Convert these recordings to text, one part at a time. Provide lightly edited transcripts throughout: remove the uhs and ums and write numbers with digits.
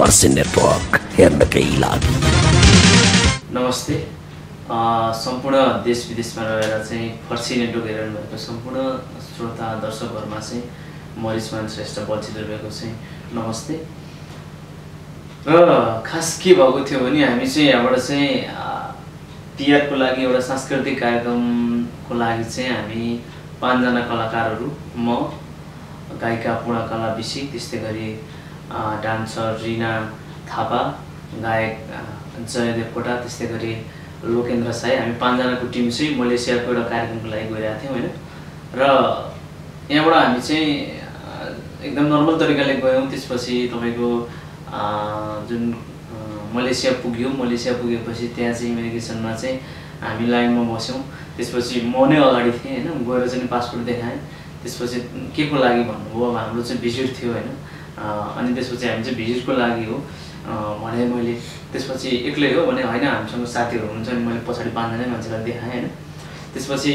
First Network हेर्नका लागि नमस्ते सम्पूर्ण देश विदेशमा रहेर चाहिँ First Network हेर्न भएको सम्पूर्ण श्रोता दर्शकहरुमा चाहिँ म रिसमान श्रेष्ठ बोल्दै रहेको चाहिँ नमस्ते र खास के भएको थियो भने हामी चाहिँ यहाँबाट चाहिँ तिहार को लागि एउटा सांस्कृतिक कार्यक्रम को लागि चाहिँ हामी पाँच जना कलाकारहरु म गायिका पूर्णकला विषी त्यस्तै गरी डान्सर रीना थापा गायक जयदेव कोटा त्यस्तै गरी लोकेन्द्र साई हामी पाँच जनाको टिम चाहिँ मलेशिया को एउटा कार्यक्रमको लागि गइरहेथ्यौ हैन र यहाँबाट हामी चाहिँ एकदम नर्मल तरिकाले गयौं त्यसपछि तपाईको जुन मलेशिया पुगेपछि त्यहाँ चाहिँ इमिग्रेसनमा चाहिँ हामी लाइनमा बस्यौं त्यसपछि म नै अगाडि थिए हैन गएर चाहिँ पासपोर्ट देखाएँ त्यसपछि के को लागि भन्नुभयो अब हाम्रो चाहिँ भिजिट थियो हैन अनि त्यसपछि हामी चाहिँ भिजिट को लागि हो भने मैले त्यसपछि एक्लै हो भने हैन हामीसँग साथीहरु हुनुहुन्छ अनि मैले पछाडी पाँच जना मान्छेलाई देखाएँ हैन त्यसपछि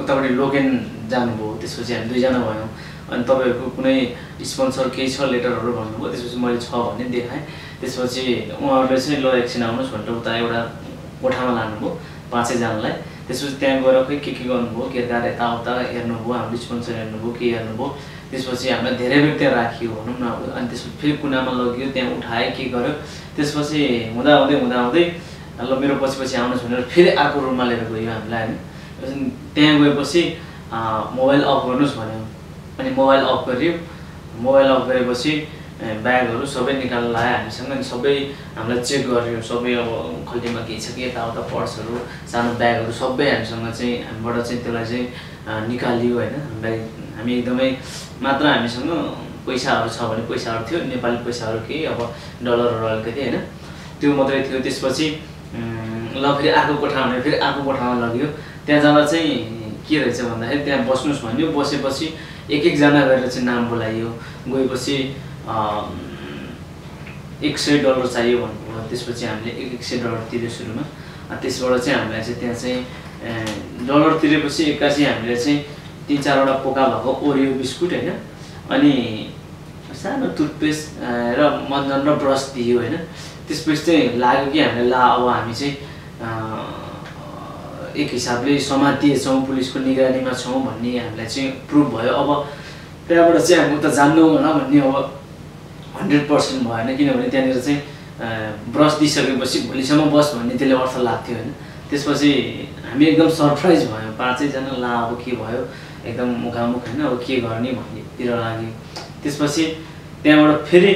उताबाट लोकेन जानुभयो त्यसपछि हामी दुई जना भयौं अनि तपाईहरुको कुनै स्पोन्सर केही छ लेटरहरु भन्नुभयो त्यसपछि मैले छ भन्ने देखाएँ त्यसपछि उहाँहरुले चाहिँ ल एकछिन आउनुस् भनेर उता एउटा कोठामा लानुभयो पाँचै जनालाई त्यसपछि त्यहाँ गएर के गर्नुभयो के दारेता उता हेर्नुभयो हाम्रो स्पोन्सर हेर्नुभयो के हेर्नुभयो त्यसपछि हामीलाई धेरै बेर त्यहाँ राखियो भनौं न अनि त्यसपछि फेरि कुनामा लगियो त्यहाँ उठाए के गर्यो त्यसपछि हुँदा हुँदै ल मेरो पछि आउनुस् भनेर फेरि आको रुममा लिएर गयो हामीलाई हैन त्यहाँ गएपछि मोबाइल अफ गर्नुस् भन्यो अनि मोबाइल अफ गरेपछि ब्यागहरु सबै निकाल्न लाए हामीसँग अनि सबै हामीलाई चेक गर्यो सबै अब खल्टीमा के छ के ताउता पर्सहरु सानो ब्यागहरु सबै हामीसँग चाहिँ हामीबाट चाहिँ त्यसलाई चाहिँ निकालियो हैन हामी एकदमै मात्र हामीसँग पैसाहरु छ भने पैसाहरु थियो नेपाली पैसाहरु के अब डलरहरु अलिकति हैन त्यो मात्रै थियो त्यसपछि ल फेरि अर्को कोठामा भने फेरि अर्को कोठामा लग्यो त्यहाँ जाँदा चाहिँ के रहेछ भन्दाखेरि त्यहाँ बस्नुस् भन्यो बसेपछि एक जना गरेर चाहिँ नाम बोलाइयो गएपछि 100 डलर चाहियो भन्नुभयो त्यसपछि हामीले 100 डलर तिरे सुरुमा त्यसबाट चाहिँ हामीलाई चाहिँ त्यहाँ चाहिँ डलर तिरेपछि एकासी हामीले चाहिँ तीन चारवटा पोका भएको ओरियो बिस्कुट हैन अनि सानो टुथपेस्ट र मन्जन र ब्रश दियो हैन त्यसपछि चाहिँ लाग्यो कि हामीले ला अब हामी चाहिँ एक हिसाबले समातिएछौं पुलिसको निगरानीमा छौं भन्ने हामीलाई चाहिँ प्रुफ भयो अब त्यहाँबाट चाहिँ हामी उता जान्नौ होला भन्ने अब 100% भएन किनभने त्यहाँनेर चाहिँ ब्रश दिइसकेपछि भोलिसम्म बस भन्ने त्यसले अर्थ लाग्थ्यो हैन त्यसपछि हामी एकदम सरप्राइज भयो पाँचै जना ला अब के भयो एकदम मुखामुख हैन अब के गर्ने भन्ने तिर लाग्यो त्यसपछि त्यहाँबाट फेरि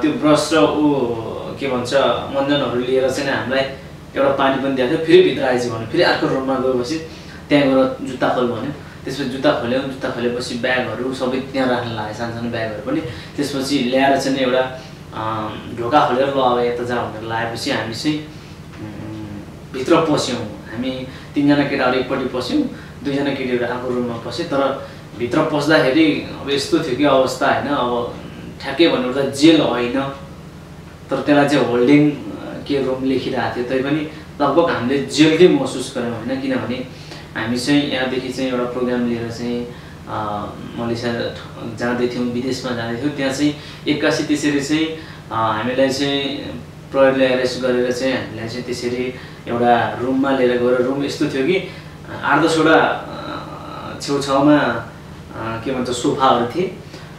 त्यो ब्रश र के भन्छ मन्जनहरु लिएर चाहिँ हामीलाई एउटा पानी पनि दिएको थियो फेरि भित्र आइज भन्यो फेरि अर्को रुममा गएपछि त्यहाँ गएर जुत्ता खोल भन्यो त्यसपछि जुत्ता खोलेपछि ब्यागहरु सबै त्यहाँ राख्न लाए सानसानो ब्यागहरु पनि त्यसपछि ल्याएर चाहिँ एउटा ढोका खोलेर ल अब यता जाऊ भनेर लाएपछि हामी चाहिँ भित्र पस्यौं हामी तीन जना केटाहरु एकपटि पस्यौं दुई जना केटीहरु आफ्नो रुममा पसे तर भित्र पस्दाखेरि अब यस्तो थियो कि अवस्था हैन अब ठ्याक्कै भन्नुर्दा जेल हैन तर त्यसलाई चाहिँ होल्डिङ के रुम लेखिरा थियो तै पनि लगभग हामीले जेलकै महसुस गर्यौं हैन किनभने हामी चाहिँ यहाँदेखि चाहिँ एउटा प्रोग्राम लिएर चाहिँ मलेशिया जाँदै थियौं विदेशमा जाँदै थियौं त्यहाँ चाहिँ एकासी त्यसरी चाहिँ हामीलाई चाहिँ प्रहरीले एरेस्ट गरेर चाहिँ हामीलाई चाहिँ त्यसरी एउटा रुममा लिएर गएर रुम यस्तो थियो कि 8-10 वटा छेउछाउमा के भन्छ सोफाहरु थिए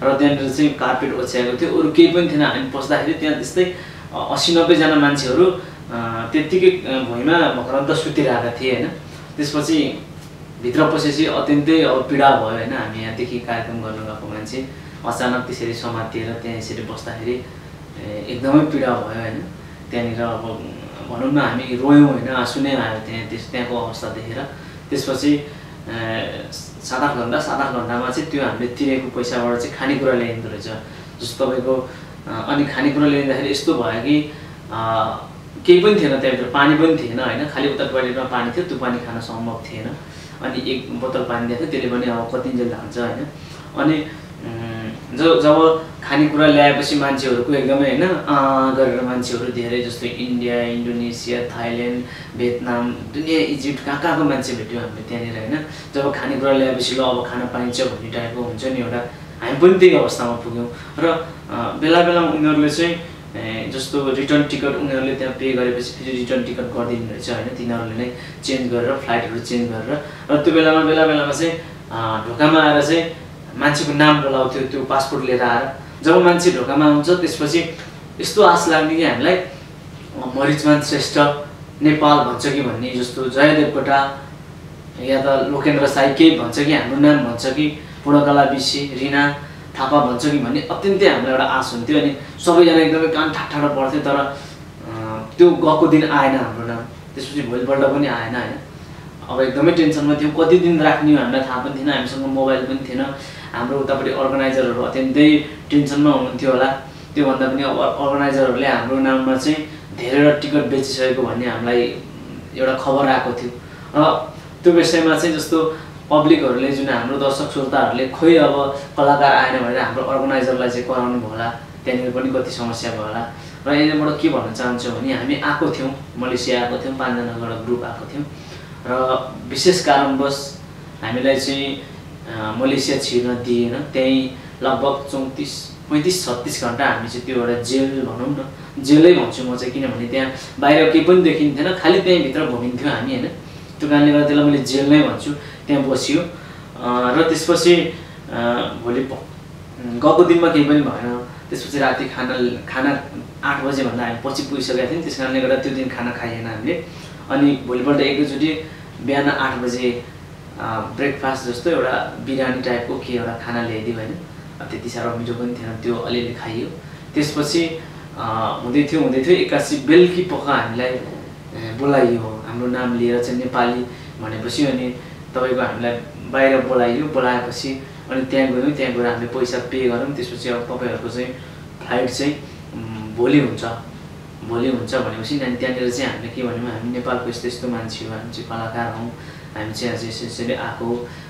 र त्यहाँनेर चाहिँ कार्पेट ओछ्याएको थियो अरु केही पनि थिएन हामी पस्दाखेरि त्यहाँ त्यस्तै 80-90 जना मान्छेहरु त्यतिकै भुइँमा भक्रन्त सुतिरहेका थिए हैन त्यसपछि भित्र पसेपछि अत्यन्तै पीडा भयो हैन हामी यहाँदेखि कार्यक्रम गर्न गएको मान्छे अचानक त्यसरी समातिएर त्यहाँ यसरी बस्दाखेरि एकदमै पीडा भयो हैन त्यहाँनेर अब भनौं न हामी रोयौं हैन आँसु नै आयो त्यहाँको अवस्था देखेर त्यसपछि 7-8 घण्टामा चाहिँ त्यो हामीले तिरेको पैसाबाट चाहिँ खानेकुरा ल्याइन्दो रहेछ जस्तो तपाईको अनि खानेकुरा ल्याइँदाखेरि यस्तो भयो कि केही पनि थिएन त्यहाँभित्र पानी पनि थिएन हैन खाली उता टोयलेटमा पानी थियो त्यो पानी खान सम्भव थिएन अनि एक बोतल पानी दिएको त्यसले पनि अब कतिन्जेल खान्छ हैन अनि जब खानेकुरा ल्याएपछि मान्छेहरुको एकदमै हैन गरेर मान्छेहरु धेरै जस्तै इन्डिया इन्डोनेसिया थाइल्यान्ड भियतनाम दुनिया इजिप्ट कहाँको मान्छे भेट्यो हामीले त्यहाँनेर हैन जब खानेकुरा ल्याएपछि ल अब खाना पाइन्छ भन्ने टाइपको हुन्छ नि एउटा हामी पनि त्यही अवस्थामा पुग्यौं र बेला-बेला उनीहरुले चाहिँ जस्तो रिटर्न टिकट उनीहरुले त्यहाँ पे गरेपछि फेरि रिटर्न टिकट गर्दिनु हुन्छ हैन तिनीहरुले नै चेन्ज गरेर फ्लाइटहरु चेन्ज गरेर र त्यो बेलामा चाहिँ ढोकामा आएर चाहिँ मान्छेको नाम बोलाउँथ्यो त्यो पासपोर्ट लिएर आएर जब मान्छे ढोकामा आउँछ त्यसपछि यस्तो आश लाग्ने कि हामीलाई मरिचमान श्रेष्ठ नेपाल भन्छ कि भन्ने जस्तो जयदेव कोटा या त लोकेन्द्र साई केही भन्छ कि हाम्रो नाम भन्छ कि पूर्णकला बिसी रिना थापा भन्छ कि भन्ने अत्यन्तै हामीलाई एउटा आश हुन्थ्यो अनि सबैजना एकदमै कान ठाठाडा पर्थ्यो तर त्यो गएको दिन आएन हाम्रो नाम त्यसपछि भोलिपल्ट पनि आएन हैन अब एकदमै टेन्सनमा थियो कति दिन राख्ने हो हामीलाई थाहा पनि थिएन हामीसँग मोबाइल पनि थिएन हाम्रो उतापट्टि अर्गनाइजरहरु अत्यन्तै टेन्सनमा हुनुहुन्थ्यो होला त्यो भन्दा पनि अर्गनाइजरहरुले हाम्रो नाममा चाहिँ धेरैवटा टिकट बेचिसकेको भन्ने हामीलाई एउटा खबर आएको थियो र त्यो विषयमा चाहिँ जस्तो पब्लिकहरुले जुन हाम्रो दर्शक श्रोताहरुले खोइ अब कलाकार आएन भनेर हाम्रो अर्गनाइजरलाई चाहिँ कराउनु भयो होला त्यनीले पनि कति समस्या भयो होला र यहाँबाट के भन्न चाहन्छु भने हामी आएको थियौं मलेशिया आएको थियौं पाँच जनाको ग्रुप आएको थियौं र विशेष कारणवश हामीलाई चाहिँ मलेशिया छिर्न दिएन त्यही लगभग 34-35-36 घण्टा हामी चाहिँ त्यो एउटा जेल भनौं न जेलै भन्छु म चाहिँ किनभने त्यहाँ बाहिर केही पनि देखिन्थेन खाली त्यही भित्र घुमिन्थ्यो हामी हैन त्यो कारणले गर्दा त्यसलाई मैले जेल नै भन्छु त्यहाँ बसियो र त्यसपछि भोलि गएको दिनमा केही पनि भएन त्यसपछि राति खाना 8 बजे भन्दा हामी पछि पुगिसकेका थियौं त्यसकारणले गर्दा त्यो दिन खाना खाइएन हामीले अनि भोलिपल्ट एकैचोटी बिहान 8 बजे ब्रेकफास्ट जस्तो एउटा बिरानी टाइपको के एउटा खाना ल्याइदियो हैन त्यति साह्रो मिठो पनि थिएन त्यो अलिअलि खाइयो त्यसपछि हुँदै थियो 81 बेलकी पख हामीलाई बोलाइयो हाम्रो नाम लिएर चाहिँ नेपाली भनेपछि अनि तपाईको हामीलाई बाहिर बोलाएपछि अनि त्यहाँ गएर हामीले पैसा पे गर्यौं त्यसपछि अब तपाईहरुको चाहिँ फ्लाइट चाहिँ भोलि हुन्छ भनेपछि अनि त्यहाँनेर चाहिँ हामीले के भन्यौं हामी नेपालको यस्तो मान्छे हो हामी चाहिँ कलाकार हौं हामी चाहिँ यसरी आको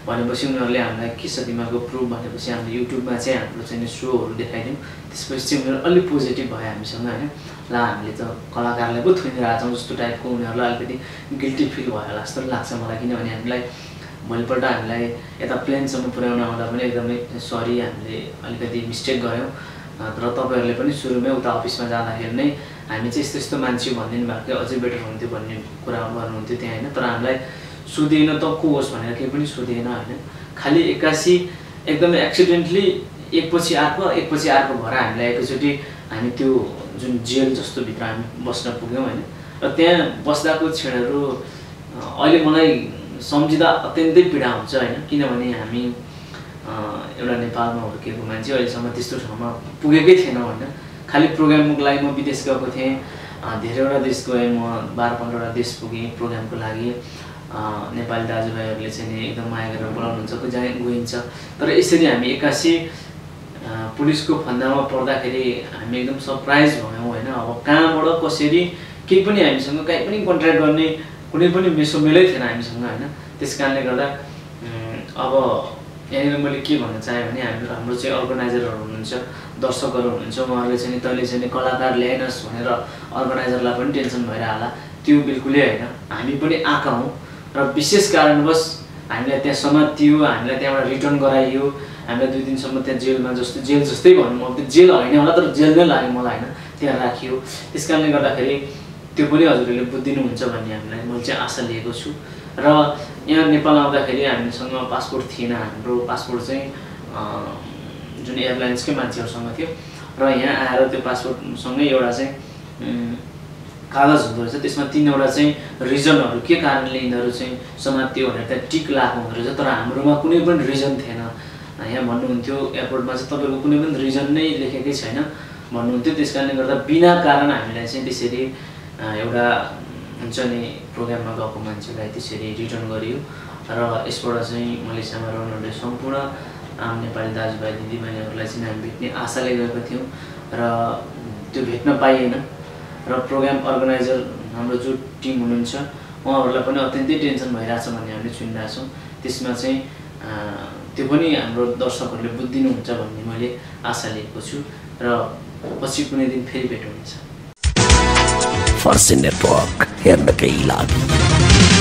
भनेपछि उनीहरुले हामीलाई के छ दिमागको प्रुफ भनेपछि हामीले युट्युबमा चाहिँ हाम्रो चाहिँ शोहरु देखाइदियौं त्यसपछि चाहिँ उनीहरु अलि पोजिटिभ भयो हामीसँग हैन ला हामीले त कलाकारले पो थुनिरा छौं जस्तो टाइपको उनीहरुलाई अलिकति गिल्टी फिल भयो होला जस्तो लाग्छ मलाई किनभने हामीलाई भोलिपल्ट हामीलाई यता प्लेनसम्म पुर्याउन आउँदा पनि एकदमै सरी हामीले अलिकति मिस्टेक गर्यौं तर तपाईहरुले पनि सुरुमै उता अफिसमा जाँदाखेरि नै हामी चाहिँ यस्तो मान्छे भन्दिनु भएकै अझै बेटर हुन्थ्यो भन्ने कुरा गर्नुहुन्थ्यो त्यहाँ हैन तर हामीलाई सोधेन त को होस् भनेर के पनि सोधेन हैन खाली 81 एकदमै एक्सिडेन्टली एकपछि अर्को भएर हामीलाई एकैचोटी हामी त्यो जुन जेल जस्तो भित्र हामी बस्न पुग्यौं हैन र त्यहाँ बस्दाको क्षणहरु अहिले मलाई सम्झिदा अत्यन्तै पीडा हुन्छ हैन किनभने हामी एउटा नेपालमा हुर्केको मान्छे अहिलेसम्म त्यस्तो ठाउँमा पुगेकै थिएन हैन खाली प्रोग्रामको लागि म विदेश गएको थिएँ धेरैवटा देश गएँ म 12-15 वटा देश पुगेँ प्रोग्रामको लागि नेपाली दाजुभाइहरुले चाहिँ एकदम माया गरेर बोलाउनुहुन्छ को जाने गइन्छ तर यसरी हामी 81 पुलिसको फन्दामा पर्दाखेरि हामी एकदम सरप्राइज भयौं हैन अब कहाँबाट कसरी केही पनि हामीसँग कुनै पनि कन्ट्र्याक्ट गर्ने कुनै पनि मेसोमेलै थिएन हामीसँग हैन त्यसकारणले गर्दा अब यहाँनिर मैले के भन्न चाहे भने हाम्रो चाहिँ अर्गनाइजरहरु हुनुहुन्छ दर्शकहरु हुनुहुन्छ उहाँहरुले चाहिँ तैले चाहिँ कलाकार ल्याइनस् भनेर अर्गनाइजरलाई पनि टेन्सन भइरा होला त्यो बिल्कुलै हैन हामी पनि आका हौं र विशेष कारणवश हामीलाई त्यहाँ समातियो हामीलाई त्यहाँबाट रिटर्न गराइयो हामीलाई 2 दिनसम्म त्यहाँ जेलमा जस्तो जेल जस्तै भन्नु म त जेल हैन होला तर जेल नै लाग्यो मलाई हैन त्यहाँ राखियो त्यसकारणले गर्दाखेरि त्यो पनि हजुरले बुझिदिनु हुन्छ भन्ने हामीलाई म चाहिँ आशा लिएको छु र यहाँ नेपाल आउँदाखेरि हामीसँग पासपोर्ट थिएन हाम्रो पासपोर्ट चाहिँ जुन एयरलाइन्सकै मान्छेहरुसँग थियो र यहाँ आएर त्यो पासपोर्ट सँगै एउटा चाहिँ कागज हुँदो रहेछ त्यसमा तीनवटा चाहिँ रिजनहरु के कारणले यिनीहरु चाहिँ समातियो भनेर त टिक लाग्नु हुँदो रहेछ तर हाम्रोमा कुनै पनि रिजन थिएन यहाँ भन्नुहुन्थ्यो एयरपोर्टमा चाहिँ तपाईको कुनै पनि रिजन नै लेखेकै छैन भन्नुहुन्थ्यो त्यसकारणले गर्दा बिना कारण हामीलाई चाहिँ त्यसरी एउटा हुन्छ नि प्रोग्राममा गएको मान्छेलाई त्यसरी रिटर्न गरियो र यसबाट चाहिँ मलेसियामा रहनुहुने सम्पूर्ण आम नेपाली दाजुभाइ दिदीबहिनीहरुलाई चाहिँ हामी भेट्ने आशाले गएको थियौं र त्यो भेट्न पाइएन र प्रोग्राम अर्गनाइजर हाम्रो जो टिम हुनुहुन्छ उहाँहरुलाई पनि अत्यन्तै टेन्सन भइराछ भन्ने हामीले सुनिरहेका छौं त्यसमा चाहिँ त्यो पनि हाम्रो दर्शकहरुले बुझिदिनु हुन्छ भन्ने मैले आशा लिएको छु र पछि कुनै दिन फेरि भेट हुनेछ फर्स्ट नेटवर्क हेर्नकै लागि